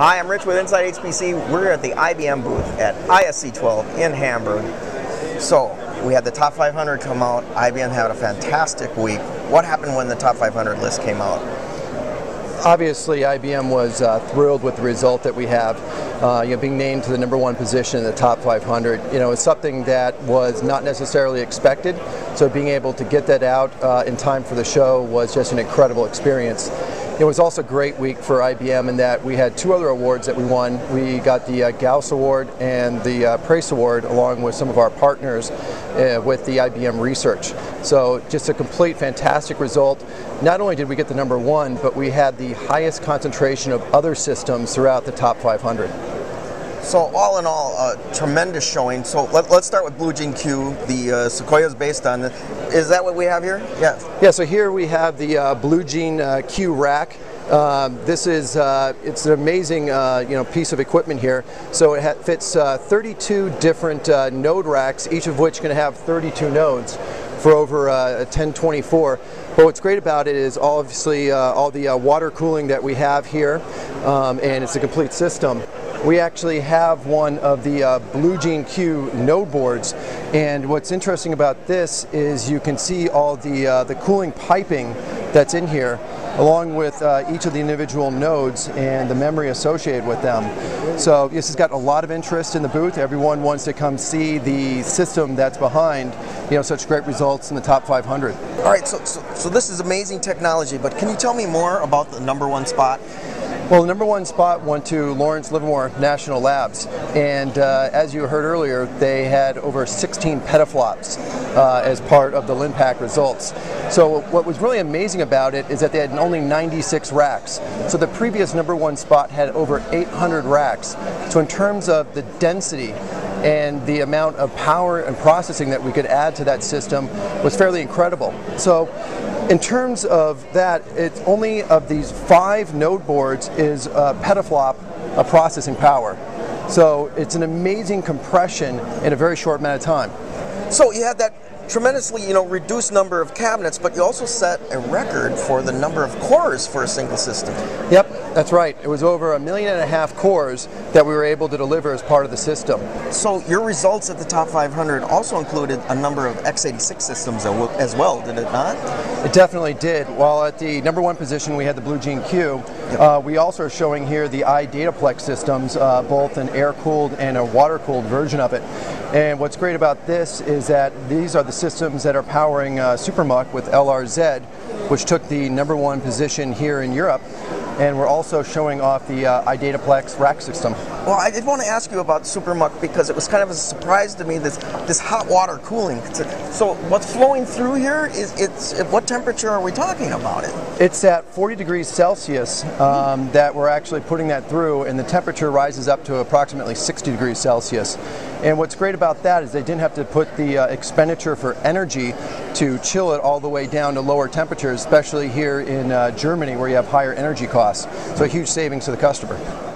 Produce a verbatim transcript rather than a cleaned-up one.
Hi, I'm Rich with Inside H P C. We're at the I B M booth at I S C twelve in Hamburg. So, we had the top five hundred come out. I B M had a fantastic week. What happened when the top five hundred list came out? Obviously, I B M was uh, thrilled with the result that we have. Uh, you know, being named to the number one position in the top five hundred, you know, is something that was not necessarily expected. So being able to get that out uh, in time for the show was just an incredible experience. It was also a great week for I B M in that we had two other awards that we won. We got the uh, Gauss Award and the uh, Prace Award along with some of our partners uh, with the I B M research. So just a complete fantastic result. Not only did we get the number one, but we had the highest concentration of other systems throughout the top five hundred. So all in all, uh, tremendous showing. So let, let's start with Blue Gene/Q. The uh, Sequoia is based on this. Is that what we have here? Yeah. Yeah. So here we have the uh, Blue Gene/Q uh, rack. Uh, this is uh, it's an amazing uh, you know piece of equipment here. So it ha fits uh, thirty-two different uh, node racks, each of which can have thirty-two nodes for over uh, ten twenty-four. But what's great about it is obviously uh, all the uh, water cooling that we have here, um, and it's a complete system. We actually have one of the uh, Blue Gene/Q node boards, and what's interesting about this is you can see all the, uh, the cooling piping that's in here, along with uh, each of the individual nodes and the memory associated with them. So this has got a lot of interest in the booth. Everyone wants to come see the system that's behind, you know, such great results in the top five hundred. All right, so, so, so this is amazing technology, but can you tell me more about the number one spot? Well, the number one spot went to Lawrence Livermore National Labs, and uh, as you heard earlier, they had over sixteen petaflops uh, as part of the LINPACK results. So what was really amazing about it is that they had only ninety-six racks. So the previous number one spot had over eight hundred racks. So in terms of the density and the amount of power and processing that we could add to that system was fairly incredible. So in terms of that, it's only of these five node boards is a petaflop of processing power. So it's an amazing compression in a very short amount of time. So you had that tremendously, you know, reduced number of cabinets, but you also set a record for the number of cores for a single system. Yep, that's right. It was over a million and a half cores that we were able to deliver as part of the system. So your results at the top five hundred also included a number of x eighty-six systems as well, did it not? It definitely did. While at the number one position we had the Blue Gene/Q, uh, we also are showing here the iDataPlex systems, uh, both an air-cooled and a water-cooled version of it. And what's great about this is that these are the systems that are powering uh, SuperMUC with L R Z, which took the number one position here in Europe. And we're also showing off the uh, iDataPlex rack system. Well, I did want to ask you about SuperMUC because it was kind of a surprise to me, this this hot water cooling. A, so what's flowing through here is, it's at what temperature are we talking about it? It's at forty degrees Celsius um, that we're actually putting that through, and the temperature rises up to approximately sixty degrees Celsius. And what's great about that is they didn't have to put the uh, expenditure for energy to chill it all the way down to lower temperatures, especially here in uh, Germany where you have higher energy costs. So a huge savings to the customer.